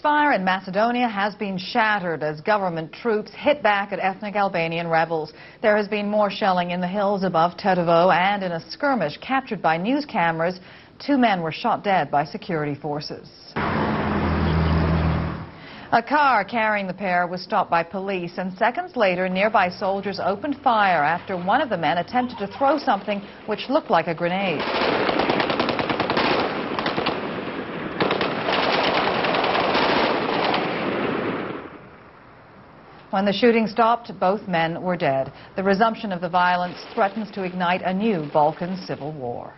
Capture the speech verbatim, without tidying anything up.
ceasefire in Macedonia has been shattered as government troops hit back at ethnic Albanian rebels. There has been more shelling in the hills above Tetovo, and in a skirmish captured by news cameras, two men were shot dead by security forces. A car carrying the pair was stopped by police, and seconds later, nearby soldiers opened fire after one of the men attempted to throw something which looked like a grenade. When the shooting stopped, both men were dead. The resumption of the violence threatens to ignite a new Balkan civil war.